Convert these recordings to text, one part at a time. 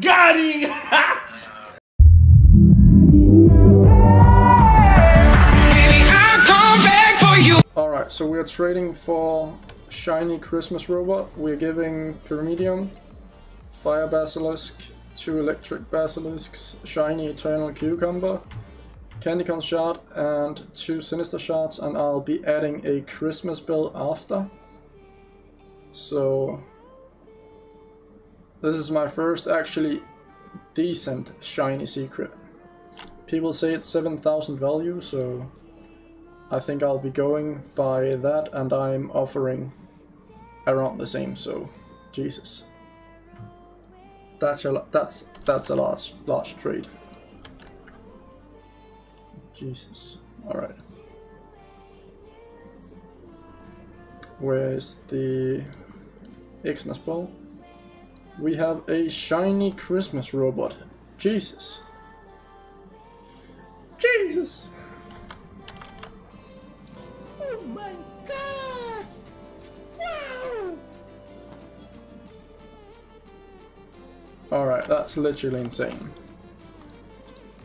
Got him! Alright, so we are trading for shiny Christmas robot. We're giving Pyramidium, Fire Basilisk, two Electric Basilisks, shiny Eternal Cucumber, Candycon Shard, and two Sinister Shards, and I'll be adding a Christmas bill after. So this is my first actually decent shiny secret. People say it's 7,000 value, so I think I'll be going by that, and I'm offering around the same, so Jesus. That's a large trade. Jesus. Alright. Where's the Xmas Ball? We have a shiny Christmas robot. Jesus. Jesus! Oh my God! Wow! Alright, that's literally insane.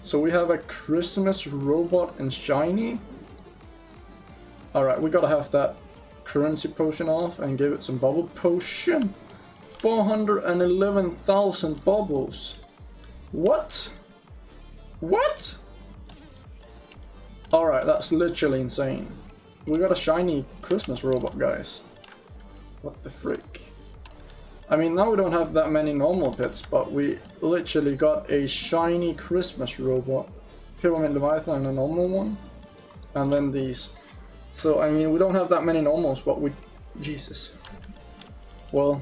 So we have a Christmas robot and shiny. Alright, we gotta have that currency potion off and give it some bubble potion. 411,000 bubbles. What? What? Alright, that's literally insane. We got a shiny Christmas robot, guys. What the frick? I mean, now we don't have that many normal pets, but we literally got a shiny Christmas robot. Pyramid Leviathan and a normal one. And then these. So, I mean, we don't have that many normals, but we... Jesus. Well...